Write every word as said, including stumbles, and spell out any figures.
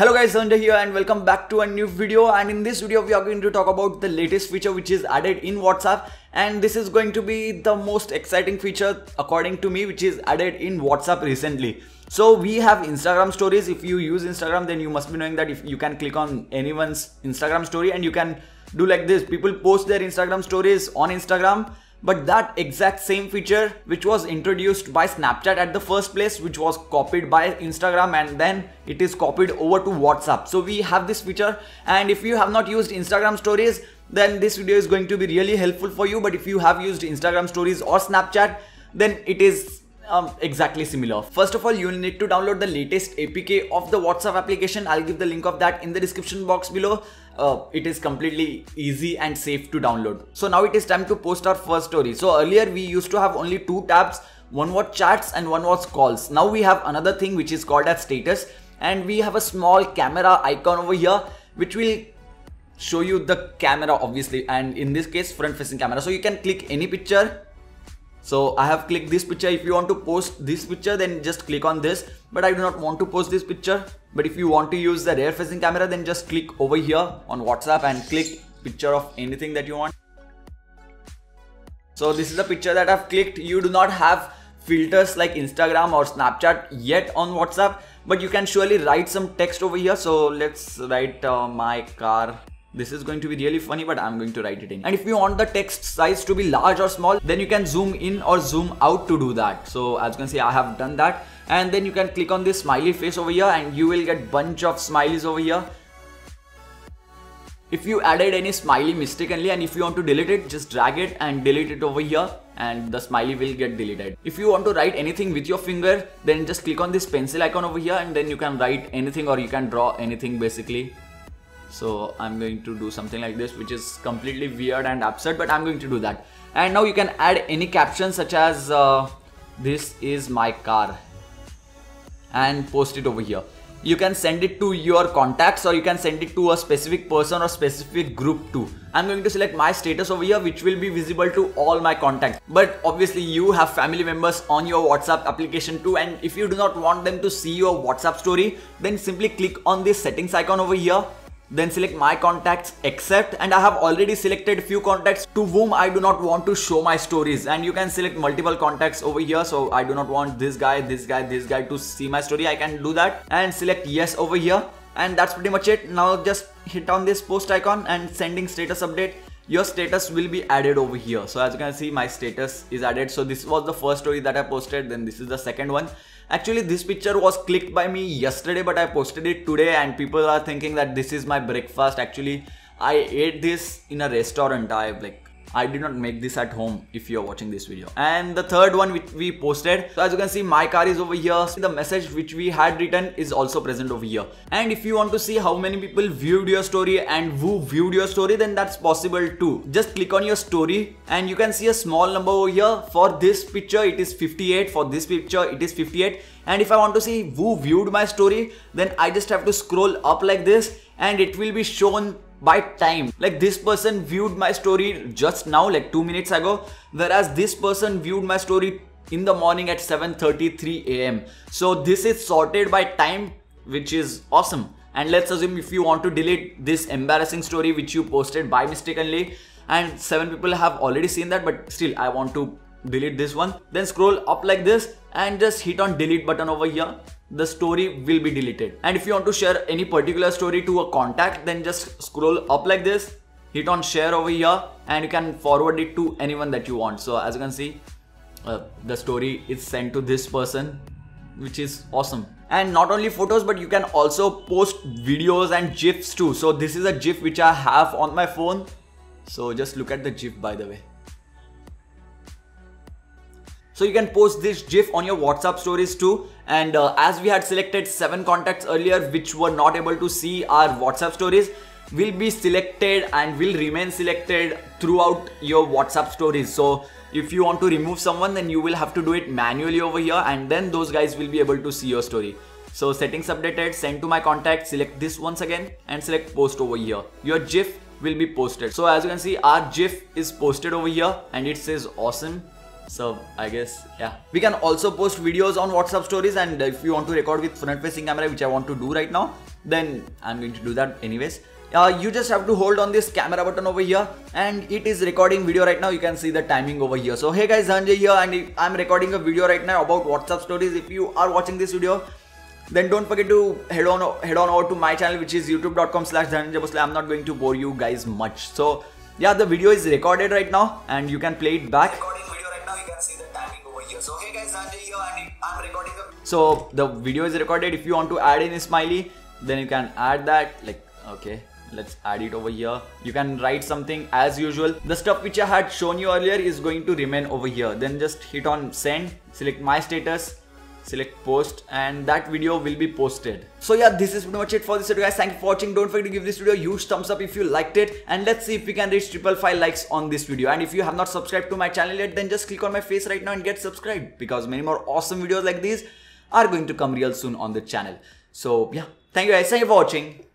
Hello guys, Dhananjay here and welcome back to a new video. And in this video we are going to talk about the latest feature which is added in WhatsApp, and this is going to be the most exciting feature according to me which is added in WhatsApp recently. So we have Instagram stories. If you use Instagram, then you must be knowing that if you can click on anyone's Instagram story and you can do like this, people post their Instagram stories on Instagram. But that exact same feature which was introduced by Snapchat at the first place, which was copied by Instagram and then it is copied over to WhatsApp. So we have this feature, and if you have not used Instagram stories, then this video is going to be really helpful for you. But if you have used Instagram stories or Snapchat, then it is Um, exactly similar. First of all, you will need to download the latest A P K of the WhatsApp application. I'll give the link of that in the description box below. Uh, it is completely easy and safe to download. So now it is time to post our first story. So earlier we used to have only two tabs, one was chats and one was calls. Now we have another thing which is called as status, and we have a small camera icon over here which will show you the camera, obviously, and in this case front facing camera. So you can click any picture. So I have clicked this picture. If you want to post this picture, then just click on this, but I do not want to post this picture. But if you want to use the rear facing camera, then just click over here on WhatsApp and click picture of anything that you want. So this is the picture that I've clicked. You do not have filters like Instagram or Snapchat yet on WhatsApp, but you can surely write some text over here. So let's write uh, my car. This is going to be really funny, but I'm going to write it in. And if you want the text size to be large or small, then you can zoom in or zoom out to do that. So as you can see, I have done that. And then you can click on this smiley face over here and you will get bunch of smileys over here. If you added any smiley mistakenly and if you want to delete it, just drag it and delete it over here, and the smiley will get deleted. If you want to write anything with your finger, then just click on this pencil icon over here, and then you can write anything or you can draw anything basically. So I'm going to do something like this, which is completely weird and absurd, but I'm going to do that. And now you can add any caption such as uh, this is my car and post it over here. You can send it to your contacts or you can send it to a specific person or specific group too. I'm going to select my status over here, which will be visible to all my contacts. But obviously you have family members on your WhatsApp application too, and if you do not want them to see your WhatsApp story, then simply click on this settings icon over here. Then select my contacts, accept, and I have already selected few contacts to whom I do not want to show my stories. And you can select multiple contacts over here. So I do not want this guy, this guy, this guy to see my story. I can do that and select yes over here. And that's pretty much it. Now just hit on this post icon and sending status update. Your status will be added over here. So as you can see, my status is added. So this was the first story that I posted. Then this is the second one. Actually, this picture was clicked by me yesterday, but I posted it today, and people are thinking that this is my breakfast. Actually, I ate this in a restaurant. I like I did not make this at home if you're watching this video. And the third one which we posted. So as you can see, my car is over here. The message which we had written is also present over here. And if you want to see how many people viewed your story and who viewed your story, then that's possible too. Just click on your story and you can see a small number over here. For this picture it is fifty-eight, for this picture it is fifty-eight. And if I want to see who viewed my story, then I just have to scroll up like this and it will be shown by time. Like this person viewed my story just now, like two minutes ago, whereas this person viewed my story in the morning at seven thirty-three A M So this is sorted by time, which is awesome. And let's assume if you want to delete this embarrassing story which you posted by mistakenly, and seven people have already seen that, but still I want to delete this one, then scroll up like this and just hit on delete button over here. The story will be deleted. And if you want to share any particular story to a contact, then just scroll up like this, hit on share over here, and you can forward it to anyone that you want. So as you can see, uh, the story is sent to this person, which is awesome. And not only photos, but you can also post videos and gifs too. So this is a gif which I have on my phone. So just look at the gif, by the way. So you can post this GIF on your WhatsApp stories too. And uh, as we had selected seven contacts earlier which were not able to see our WhatsApp stories, will be selected and will remain selected throughout your WhatsApp stories. So if you want to remove someone, then you will have to do it manually over here, and then those guys will be able to see your story. So settings updated, send to my contacts, select this once again and select post over here. Your GIF will be posted. So as you can see, our GIF is posted over here and it says awesome. So I guess, yeah, we can also post videos on WhatsApp stories. And if you want to record with front facing camera, which I want to do right now, then I'm going to do that anyways. Uh, you just have to hold on this camera button over here, and it is recording video right now. You can see the timing over here. So hey guys, Dhananjay here, and I'm recording a video right now about WhatsApp stories. If you are watching this video, then don't forget to head on head on over to my channel, which is youtube dot com slash Dhananjay Bhosale. I'm not going to bore you guys much. So yeah, the video is recorded right now, and you can play it back. Recording video right now. You can see the timing over here. So hey guys, Dhananjay here, and I'm recording a. So the video is recorded. If you want to add in a smiley, then you can add that. Like okay. Let's add it over here. You can write something as usual. The stuff which I had shown you earlier is going to remain over here. Then just hit on send, select my status, select post, and that video will be posted. So yeah, this is pretty much it for this video guys. Thank you for watching. Don't forget to give this video a huge thumbs up if you liked it. And let's see if we can reach triple five likes on this video. And if you have not subscribed to my channel yet, then just click on my face right now and get subscribed, because many more awesome videos like these are going to come real soon on the channel. So yeah, thank you guys. Thank you for watching.